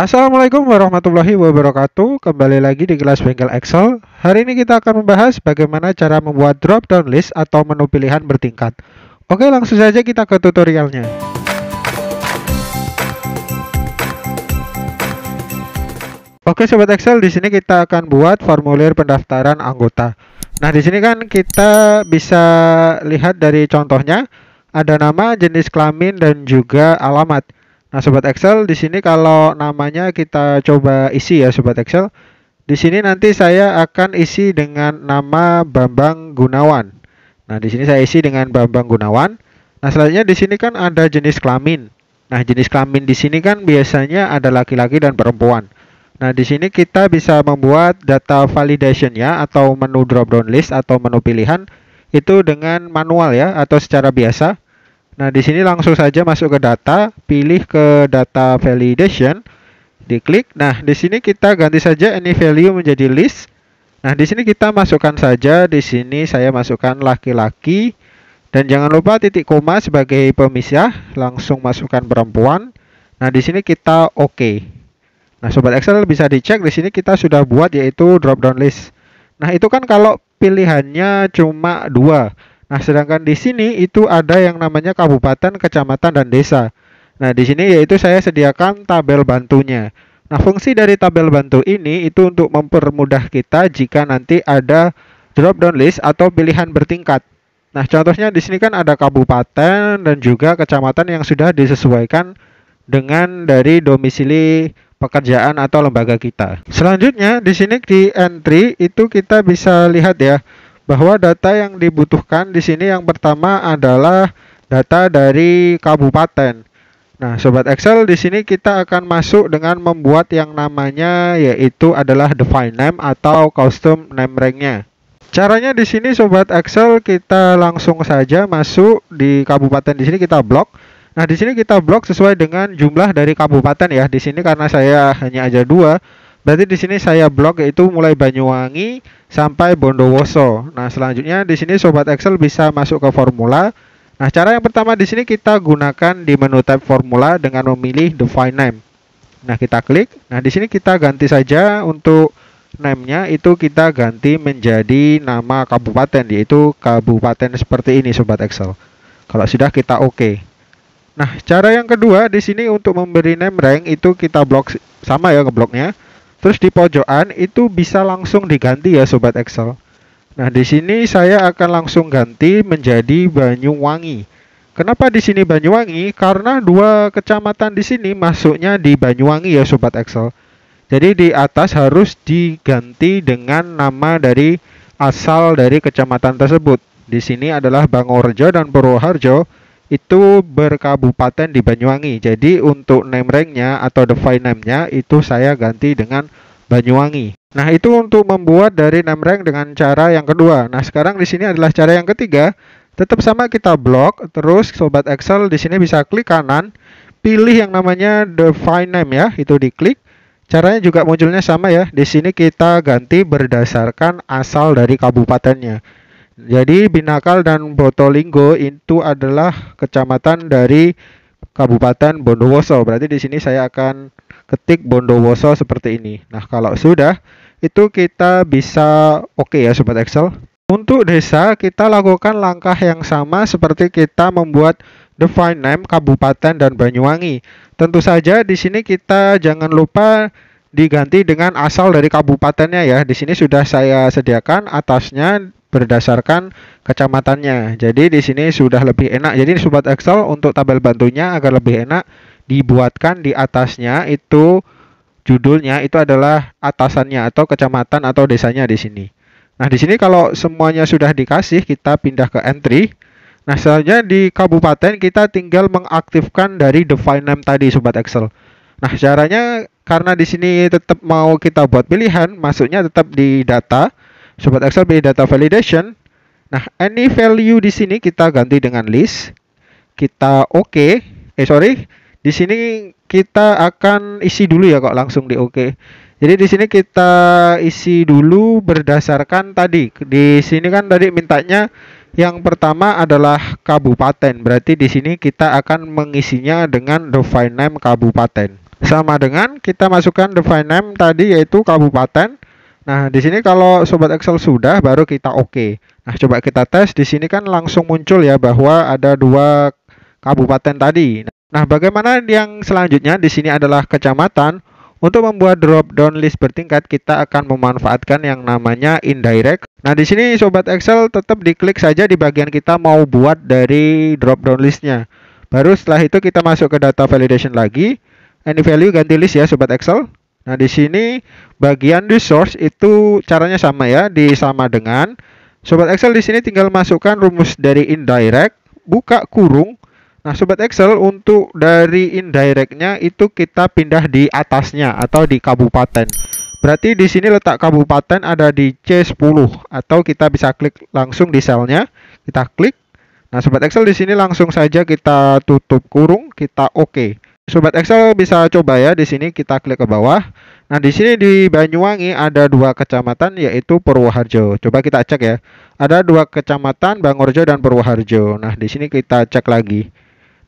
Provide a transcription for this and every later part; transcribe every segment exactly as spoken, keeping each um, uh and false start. Assalamualaikum warahmatullahi wabarakatuh. Kembali lagi di kelas Bengkel Excel. Hari ini kita akan membahas bagaimana cara membuat drop down list atau menu pilihan bertingkat. Oke, langsung saja kita ke tutorialnya. Oke sobat Excel, di sini kita akan buat formulir pendaftaran anggota. Nah, di sini kan kita bisa lihat dari contohnya ada nama, jenis kelamin, dan juga alamat. Nah, sobat Excel, di sini kalau namanya kita coba isi ya, sobat Excel. Di sini nanti saya akan isi dengan nama Bambang Gunawan. Nah, di sini saya isi dengan Bambang Gunawan. Nah, selanjutnya di sini kan ada jenis kelamin. Nah, jenis kelamin di sini kan biasanya ada laki-laki dan perempuan. Nah, di sini kita bisa membuat data validation ya, atau menu drop-down list atau menu pilihan itu dengan manual ya, atau secara biasa. Nah, di sini langsung saja masuk ke data, pilih ke data validation, diklik. Nah, di sini kita ganti saja any value menjadi list. Nah, di sini kita masukkan saja, di sini saya masukkan laki-laki. Dan jangan lupa titik koma sebagai pemisah, langsung masukkan perempuan. Nah, di sini kita oke. Nah, sobat Excel bisa dicek di sini kita sudah buat yaitu drop down list. Nah, itu kan kalau pilihannya cuma dua. Nah, sedangkan di sini itu ada yang namanya kabupaten, kecamatan, dan desa. Nah, di sini yaitu saya sediakan tabel bantunya. Nah, fungsi dari tabel bantu ini itu untuk mempermudah kita jika nanti ada drop down list atau pilihan bertingkat. Nah, contohnya di sini kan ada kabupaten dan juga kecamatan yang sudah disesuaikan dengan dari domisili pekerjaan atau lembaga kita. Selanjutnya di sini di entry itu kita bisa lihat ya, bahwa data yang dibutuhkan di sini yang pertama adalah data dari kabupaten. Nah, sobat Excel, di sini kita akan masuk dengan membuat yang namanya yaitu adalah define name atau custom name rank-nya. Caranya di sini sobat Excel kita langsung saja masuk di kabupaten, di sini kita blok. Nah, di sini kita blok sesuai dengan jumlah dari kabupaten ya. Di sini karena saya hanya aja dua, berarti di sini saya blok yaitu mulai Banyuwangi sampai Bondowoso. Nah, selanjutnya di sini sobat Excel bisa masuk ke formula. Nah, cara yang pertama di sini kita gunakan di menu tab formula dengan memilih define name. Nah, kita klik. Nah, di sini kita ganti saja untuk name-nya itu kita ganti menjadi nama kabupaten yaitu kabupaten seperti ini sobat Excel. Kalau sudah kita oke. Nah, cara yang kedua di sini untuk memberi name rank itu kita blok sama ya ngebloknya. Terus di pojokan itu bisa langsung diganti ya sobat Excel. Nah, di sini saya akan langsung ganti menjadi Banyuwangi. Kenapa di sini Banyuwangi? Karena dua kecamatan di sini masuknya di Banyuwangi ya sobat Excel. Jadi di atas harus diganti dengan nama dari asal dari kecamatan tersebut. Di sini adalah Bangorejo dan Purwoharjo itu berkabupaten di Banyuwangi. Jadi untuk name rank-nya atau define name-nya itu saya ganti dengan Banyuwangi. Nah, itu untuk membuat dari name rank dengan cara yang kedua. Nah, sekarang di sini adalah cara yang ketiga. Tetap sama kita blok, terus sobat Excel di sini bisa klik kanan, pilih yang namanya define name ya, itu diklik. Caranya juga munculnya sama ya. Di sini kita ganti berdasarkan asal dari kabupatennya. Jadi Binakal dan Botolinggo itu adalah kecamatan dari Kabupaten Bondowoso. Berarti di sini saya akan ketik Bondowoso seperti ini. Nah, kalau sudah itu kita bisa oke okay ya sobat Excel. Untuk desa kita lakukan langkah yang sama seperti kita membuat define name kabupaten dan Banyuwangi. Tentu saja di sini kita jangan lupa diganti dengan asal dari kabupatennya ya. Di sini sudah saya sediakan atasnya berdasarkan kecamatannya. Jadi di sini sudah lebih enak. Jadi sobat Excel untuk tabel bantunya agar lebih enak dibuatkan di atasnya itu judulnya itu adalah atasannya atau kecamatan atau desanya di sini. Nah, di sini kalau semuanya sudah dikasih kita pindah ke entry. Nah, selanjutnya di kabupaten kita tinggal mengaktifkan dari define name tadi sobat Excel. Nah, caranya karena di sini tetap mau kita buat pilihan, masuknya tetap di data. Sobat Excel pilih data validation. Nah, any value di sini kita ganti dengan list. Kita oke. Okay. Eh sorry, di sini kita akan isi dulu ya kok langsung di oke. Okay. Jadi di sini kita isi dulu berdasarkan tadi. Di sini kan tadi mintanya yang pertama adalah kabupaten. Berarti di sini kita akan mengisinya dengan define name kabupaten. sama dengan kita masukkan define name tadi yaitu kabupaten. Nah, di sini kalau sobat Excel sudah, baru kita oke. Okay. Nah, coba kita tes. Di sini kan langsung muncul ya bahwa ada dua kabupaten tadi. Nah, bagaimana yang selanjutnya? Di sini adalah kecamatan. Untuk membuat drop down list bertingkat, kita akan memanfaatkan yang namanya indirect. Nah, di sini sobat Excel tetap diklik saja di bagian kita mau buat dari drop down listnya. Baru setelah itu kita masuk ke data validation lagi, any value ganti list ya sobat Excel. Nah, di sini bagian di source itu caranya sama ya, di sama dengan. Sobat Excel di sini tinggal masukkan rumus dari indirect, buka kurung. Nah, sobat Excel, untuk dari indirectnya itu kita pindah di atasnya atau di kabupaten. Berarti di sini letak kabupaten ada di C sepuluh atau kita bisa klik langsung di selnya. Kita klik. Nah, sobat Excel di sini langsung saja kita tutup kurung, kita oke. Sobat Excel bisa coba ya di sini, kita klik ke bawah. Nah, di sini di Banyuwangi ada dua kecamatan yaitu Purwoharjo. Coba kita cek ya. Ada dua kecamatan, Bangorejo dan Purwoharjo. Nah, di sini kita cek lagi.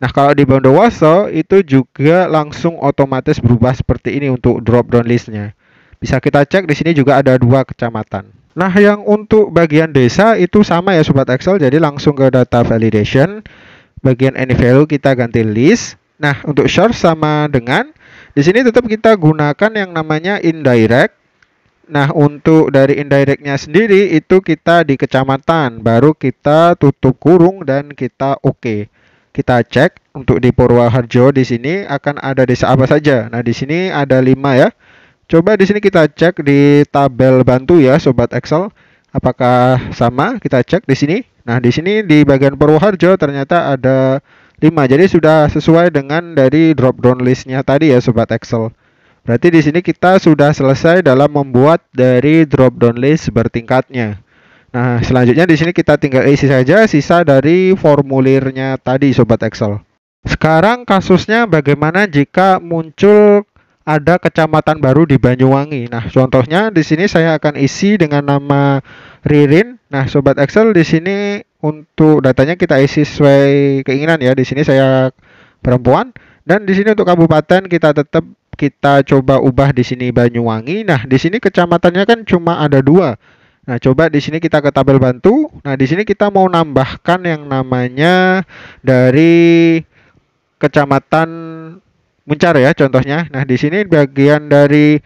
Nah, kalau di Bondowoso itu juga langsung otomatis berubah seperti ini untuk drop down listnya. Bisa kita cek di sini juga ada dua kecamatan. Nah, yang untuk bagian desa itu sama ya sobat Excel. Jadi langsung ke data validation, bagian any value kita ganti list. Nah, untuk source sama dengan, di sini tetap kita gunakan yang namanya indirect. Nah, untuk dari indirectnya sendiri itu kita di kecamatan, baru kita tutup kurung dan kita oke. Okay. Kita cek untuk di Purwoharjo di sini akan ada desa apa saja. Nah, di sini ada lima ya. Coba di sini kita cek di tabel bantu ya sobat Excel, apakah sama? Kita cek di sini. Nah, di sini di bagian Purwoharjo ternyata ada lima. Jadi sudah sesuai dengan dari drop down listnya tadi ya sobat Excel. Berarti di sini kita sudah selesai dalam membuat dari drop down list bertingkatnya. Nah, selanjutnya di sini kita tinggal isi saja sisa dari formulirnya tadi sobat Excel. Sekarang kasusnya bagaimana jika muncul ada kecamatan baru di Banyuwangi. Nah, contohnya di sini saya akan isi dengan nama Ririn. Nah, sobat Excel di sini untuk datanya kita isi sesuai keinginan ya. Di sini saya perempuan dan di sini untuk kabupaten kita tetap kita coba ubah di sini Banyuwangi. Nah, di sini kecamatannya kan cuma ada dua. Nah, coba di sini kita ke tabel bantu. Nah, di sini kita mau nambahkan yang namanya dari kecamatan Muncar ya contohnya. Nah, di sini bagian dari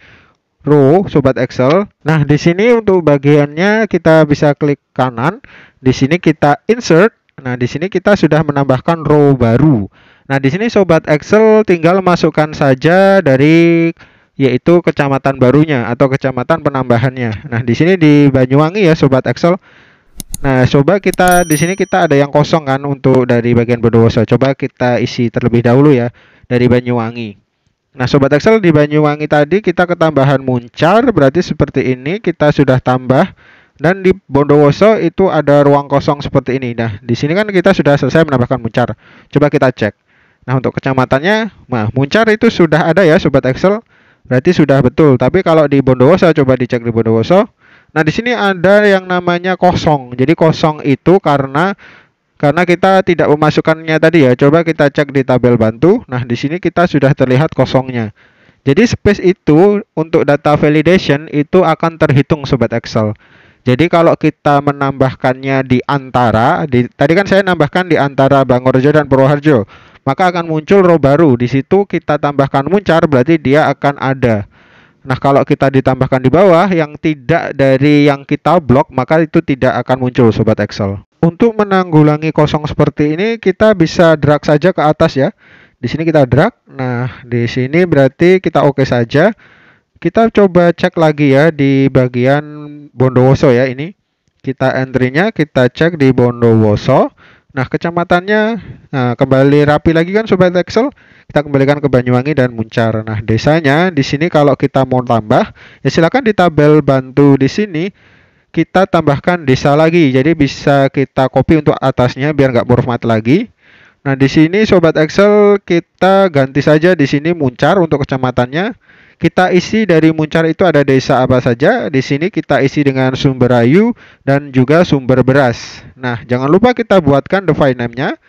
row sobat Excel. Nah, di sini untuk bagiannya kita bisa klik kanan. Di sini kita insert. Nah, di sini kita sudah menambahkan row baru. Nah, di sini sobat Excel tinggal masukkan saja dari yaitu kecamatan barunya atau kecamatan penambahannya. Nah, di sini di Banyuwangi ya sobat Excel. Nah, coba kita di sini kita ada yang kosong kan untuk dari bagian Bondowoso. Coba kita isi terlebih dahulu ya dari Banyuwangi. Nah, sobat Excel di Banyuwangi tadi kita ketambahan Muncar, berarti seperti ini kita sudah tambah. Dan di Bondowoso itu ada ruang kosong seperti ini. Nah, di sini kan kita sudah selesai menambahkan Muncar. Coba kita cek. Nah, untuk kecamatannya, nah Muncar itu sudah ada ya sobat Excel. Berarti sudah betul. Tapi kalau di Bondowoso, coba dicek di Bondowoso. Nah, di sini ada yang namanya kosong. Jadi kosong itu karena karena kita tidak memasukkannya tadi ya. Coba kita cek di tabel bantu. Nah, di sini kita sudah terlihat kosongnya. Jadi space itu untuk data validation itu akan terhitung sobat Excel. Jadi kalau kita menambahkannya di antara, di, tadi kan saya nambahkan di antara Bangorejo dan Purwoharjo, maka akan muncul row baru. Di situ kita tambahkan Muncar, berarti dia akan ada. Nah, kalau kita ditambahkan di bawah yang tidak dari yang kita blok, maka itu tidak akan muncul sobat Excel. Untuk menanggulangi kosong seperti ini, kita bisa drag saja ke atas ya. Di sini kita drag. Nah, di sini berarti kita oke saja. Kita coba cek lagi ya di bagian Bondowoso ya ini. Kita entry-nya kita cek di Bondowoso. Nah, kecamatannya, nah, kembali rapi lagi kan sobat Excel. Kita kembalikan ke Banyuwangi dan Muncar. Nah, desanya di sini kalau kita mau tambah, ya silakan di tabel bantu di sini kita tambahkan desa lagi. Jadi bisa kita copy untuk atasnya biar nggak format lagi. Nah, di sini sobat Excel kita ganti saja di sini Muncar untuk kecamatannya. Kita isi dari Muncar itu ada desa apa saja. Di sini kita isi dengan Sumberayu dan juga Sumber Beras. Nah, jangan lupa kita buatkan define name-nya.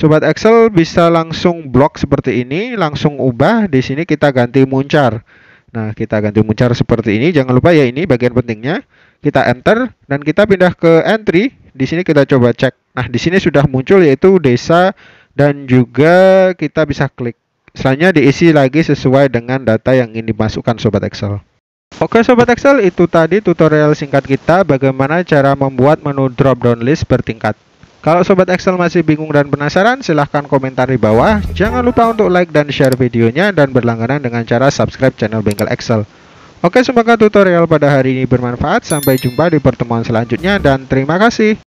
Sobat Excel bisa langsung blok seperti ini, langsung ubah. Di sini kita ganti Muncar. Nah, kita ganti Muncar seperti ini. Jangan lupa ya, ini bagian pentingnya. Kita enter dan kita pindah ke entry. Di sini kita coba cek. Nah, di sini sudah muncul yaitu desa dan juga kita bisa klik. Selanjutnya diisi lagi sesuai dengan data yang ingin dimasukkan, Sobat Excel. Oke Sobat Excel, itu tadi tutorial singkat kita bagaimana cara membuat menu drop-down list bertingkat. Kalau Sobat Excel masih bingung dan penasaran, silahkan komentar di bawah. Jangan lupa untuk like dan share videonya dan berlangganan dengan cara subscribe channel Bengkel Excel. Oke, semoga tutorial pada hari ini bermanfaat. Sampai jumpa di pertemuan selanjutnya dan terima kasih.